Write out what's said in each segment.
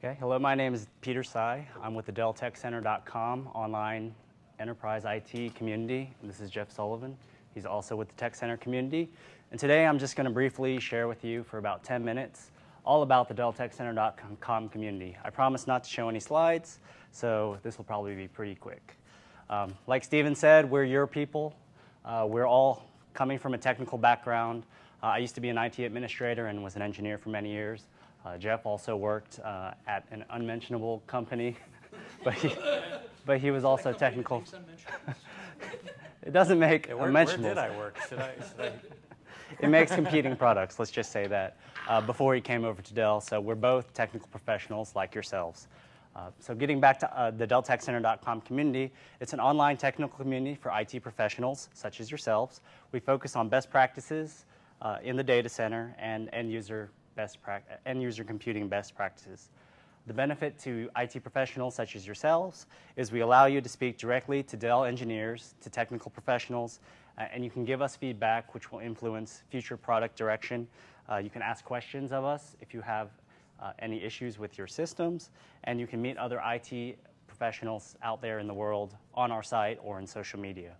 Okay, hello, my name is Peter Tsai. I'm with the DellTechCenter.com online enterprise IT community. And this is Jeff Sullivan. He's also with the Tech Center community. And today I'm just going to briefly share with you for about 10 minutes all about the DellTechCenter.com community. I promise not to show any slides, so this will probably be pretty quick. Like Steven said, we're your people. We're all coming from a technical background. I used to be an IT administrator and was an engineer for many years. Jeff also worked at an unmentionable company, but he was also technical. It doesn't make unmentionable. Where did I work? Should I... It makes competing products, let's just say that, before he came over to Dell. So we're both technical professionals like yourselves. So getting back to the DellTechCenter.com community, it's an online technical community for IT professionals such as yourselves. We focus on best practices in the data center and end user computing best practices. The benefit to IT professionals such as yourselves is we allow you to speak directly to Dell engineers, to technical professionals, and you can give us feedback which will influence future product direction. You can ask questions of us if you have any issues with your systems, and you can meet other IT professionals out there in the world on our site or in social media.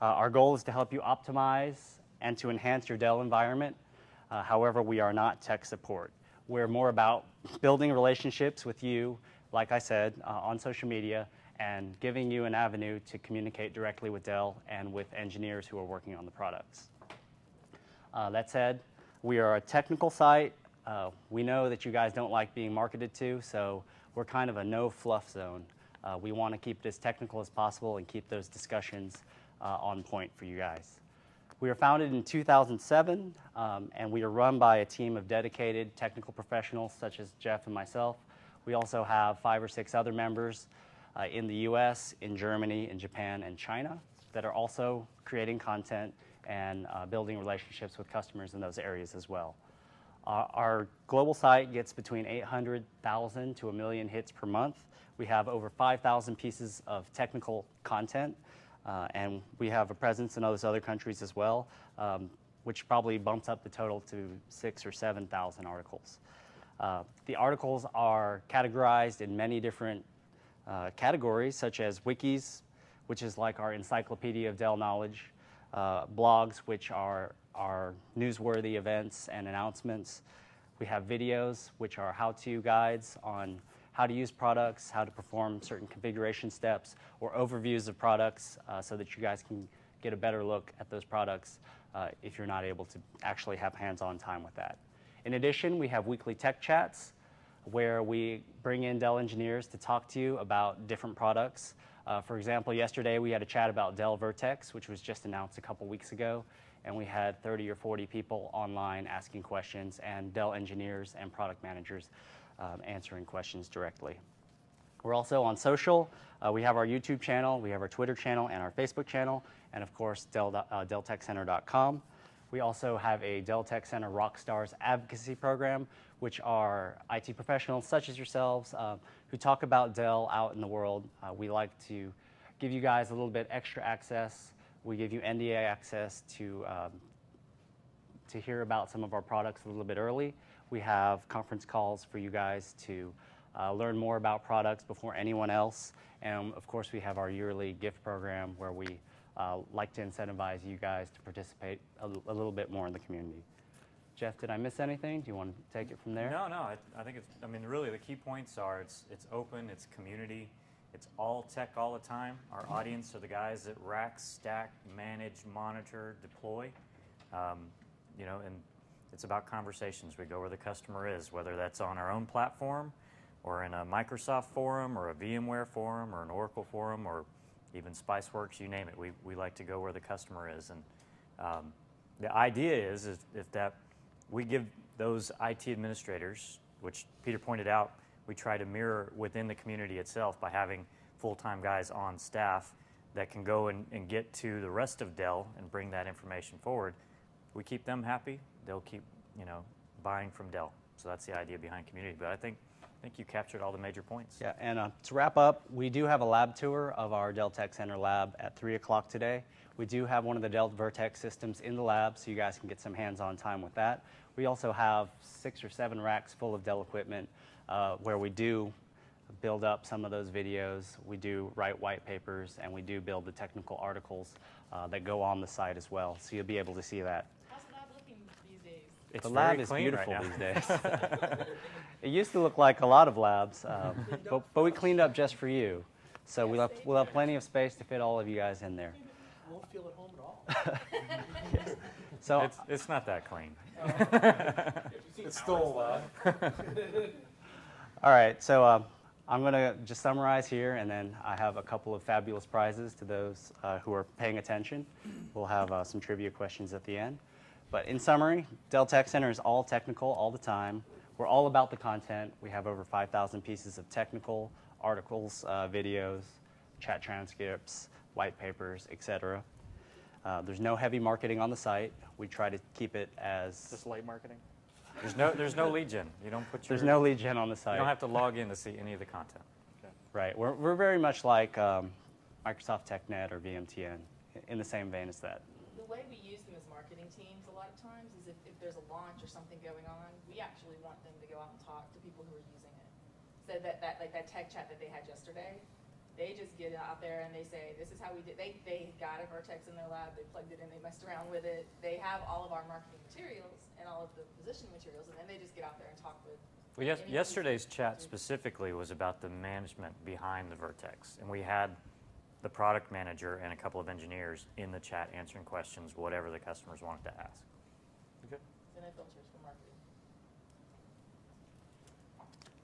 Our goal is to help you optimize and to enhance your Dell environment. However, we are not tech support. We're more about building relationships with you, like I said, on social media, and giving you an avenue to communicate directly with Dell and with engineers who are working on the products. That said, we are a technical site. We know that you guys don't like being marketed to, so we're kind of a no-fluff zone. We want to keep it as technical as possible and keep those discussions on point for you guys. We were founded in 2007, and we are run by a team of dedicated technical professionals such as Jeff and myself. We also have 5 or 6 other members in the US, in Germany, in Japan, and China that are also creating content and building relationships with customers in those areas as well. Our global site gets between 800,000 to 1 million hits per month. We have over 5,000 pieces of technical content. And we have a presence in those other countries as well, which probably bumps up the total to 6,000 or 7,000 articles. The articles are categorized in many different categories, such as wikis, which is like our encyclopedia of Dell knowledge, blogs, which are our newsworthy events and announcements. We have videos, which are how-to guides on how to use products, how to perform certain configuration steps, or overviews of products so that you guys can get a better look at those products if you're not able to actually have hands-on time with that. In addition, we have weekly tech chats where we bring in Dell engineers to talk to you about different products. For example, yesterday we had a chat about Dell VRTX, which was just announced a couple weeks ago, and we had 30 or 40 people online asking questions, and Dell engineers and product managers answering questions directly. We're also on social. We have our YouTube channel, we have our Twitter channel, and our Facebook channel, and of course, DellTechCenter.com. We also have a Dell Tech Center Rockstars advocacy program, which are IT professionals such as yourselves who talk about Dell out in the world. We like to give you guys a little bit extra access. We give you NDA access to hear about some of our products a little bit early. We have conference calls for you guys to learn more about products before anyone else. And of course, we have our yearly gift program where we like to incentivize you guys to participate a little bit more in the community. Jeff, did I miss anything? Do you want to take it from there? No, no. I think it's, I mean, really the key points are it's open, it's community, it's all tech all the time. Our audience are the guys that rack, stack, manage, monitor, deploy, you know, and it's about conversations. We go where the customer is, whether that's on our own platform or in a Microsoft forum or a VMware forum or an Oracle forum or even Spiceworks, you name it. We like to go where the customer is. And the idea is if that we give those IT administrators, which Peter pointed out, we try to mirror within the community itself by having full-time guys on staff that can go and get to the rest of Dell and bring that information forward. We keep them happy. They'll keep, you know, buying from Dell. So that's the idea behind community. But I think you captured all the major points. Yeah, and to wrap up, we do have a lab tour of our Dell Tech Center lab at 3 o'clock today. We do have one of the Dell VRTX systems in the lab, so you guys can get some hands-on time with that. We also have 6 or 7 racks full of Dell equipment where we do build up some of those videos, we do write white papers, and we do build the technical articles that go on the site as well. So you'll be able to see that. How's the lab looking these days? The lab is beautiful these days. It used to look like a lot of labs, but we cleaned up just for you. So we'll have plenty of space to fit all of you guys in there. I won't feel at home at all. Yes. So it's not that clean. It's still all right, so I'm going to just summarize here, and then I have a couple of fabulous prizes to those who are paying attention. We'll have some trivia questions at the end. But in summary, Dell Tech Center is all technical all the time. We're all about the content. We have over 5,000 pieces of technical articles, videos, chat transcripts, white papers, etc. There's no heavy marketing on the site. We try to keep it as just light marketing. There's no lead gen. You don't put your. There's no lead gen on the site. You don't have to log in to see any of the content. Okay. Right. We're very much like Microsoft TechNet or VMTN in the same vein as that. The way we use them as marketing teams a lot of times is if there's a launch or something going on, we actually want them to go out and talk to people who are using it. So that tech chat that they had yesterday. They just get out there and they say, this is how we did. They got a Vertex in their lab, they plugged it in, they messed around with it. They have all of our marketing materials and all of the position materials, and then they just get out there and talk with. Well, yesterday's chat specifically was about the management behind the Vertex. And we had the product manager and a couple of engineers in the chat answering questions, whatever the customers wanted to ask. Okay. And I filters for marketing.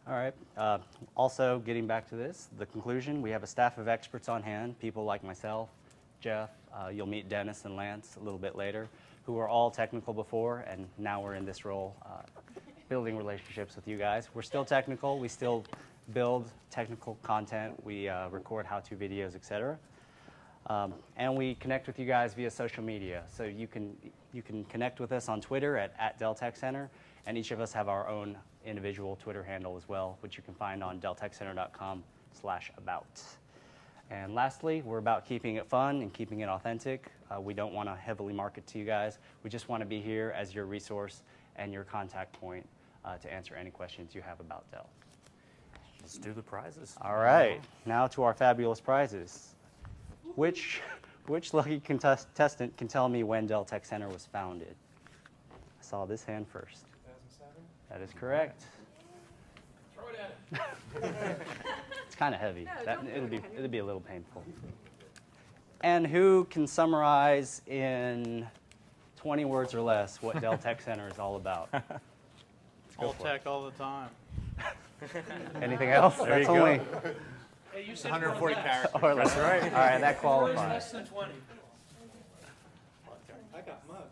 All right. Also, getting back to this, the conclusion, we have a staff of experts on hand, people like myself, Jeff, you'll meet Dennis and Lance a little bit later, who were all technical before, and now we're in this role building relationships with you guys. We're still technical. We still build technical content. We record how-to videos, etc. And we connect with you guys via social media. So you can connect with us on Twitter at DellTechCenter, and each of us have our own individual Twitter handle as well, which you can find on DellTechCenter.com/about. And lastly, we're about keeping it fun and keeping it authentic. We don't want to heavily market to you guys. We just want to be here as your resource and your contact point to answer any questions you have about Dell. Let's do the prizes. All right, now to our fabulous prizes. Which lucky contestant can tell me when Dell Tech Center was founded? I saw this hand first. That is correct. Throw it at it. It's kind of heavy. No, it'll be a little painful. And who can summarize in 20 words or less what Dell Tech Center is all about? All tech, all the time. Anything else? There That's you only go. Hey, you said 140 characters. Or less. That's right. All right, that qualifies. Less than 20. I got mugged.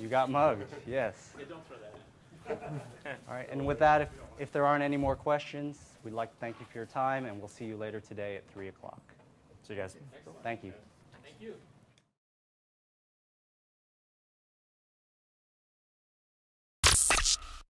You got mugged. Yes. Yeah, don't throw that in. All right, and with that, if there aren't any more questions, we'd like to thank you for your time, and we'll see you later today at 3 o'clock. See you guys. Excellent. Thank you. Thank you.